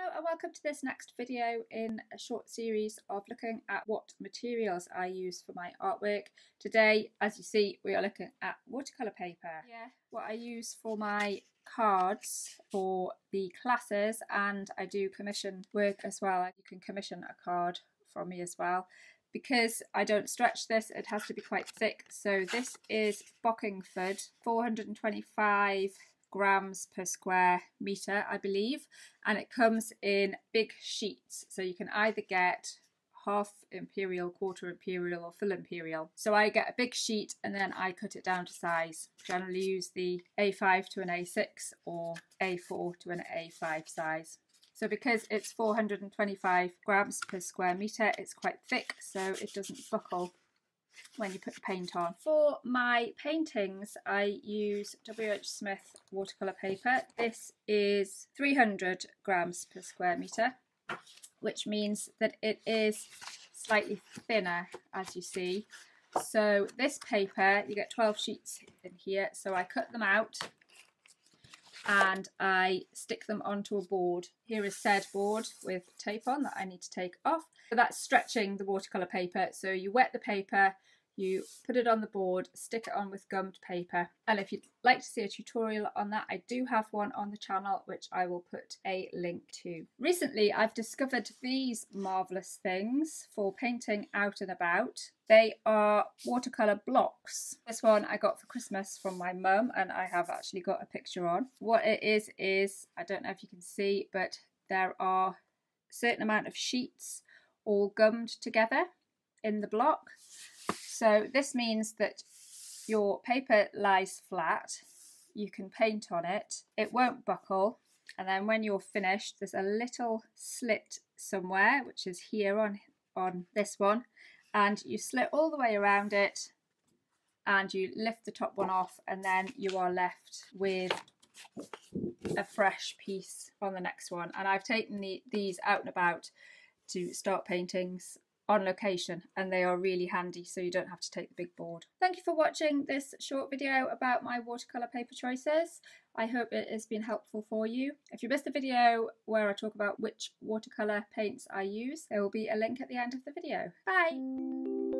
Hello and welcome to this next video in a short series of looking at what materials I use for my artwork. Today, as you see, we are looking at watercolour paper. Yeah. What I use for my cards for the classes, and I do commission work as well. You can commission a card from me as well. Because I don't stretch this, it has to be quite thick. So this is Bockingford, 425 grams per square meter, I believe, and it comes in big sheets, so you can either get half imperial, quarter imperial or full imperial. So I get a big sheet and then I cut it down to size. Generally use the A5 to an A6 or A4 to an A5 size. So because it's 425 grams per square meter, it's quite thick, so it doesn't buckle when you put the paint on. For my paintings, I use WH Smith watercolour paper. This is 300 grams per square metre, which means that it is slightly thinner, as you see. So this paper, you get 12 sheets in here, so I cut them out and I stick them onto a board. Here is said board with tape on that I need to take off. So that's stretching the watercolour paper. So you wet the paper, you put it on the board, stick it on with gummed paper. And if you'd like to see a tutorial on that, I do have one on the channel, which I will put a link to. Recently, I've discovered these marvellous things for painting out and about. They are watercolour blocks. This one I got for Christmas from my mum, and I have actually got a picture on. What it is, I don't know if you can see, but there are a certain amount of sheets all gummed together in the block. So this means that your paper lies flat, you can paint on it, it won't buckle, and then when you're finished there's a little slit somewhere, which is here on this one, and you slit all the way around it and you lift the top one off, and then you are left with a fresh piece on the next one. And I've taken these out and about to start paintings on location, and they are really handy so you don't have to take the big board. Thank you for watching this short video about my watercolour paper choices. I hope it has been helpful for you. If you missed the video where I talk about which watercolour paints I use, there will be a link at the end of the video. Bye!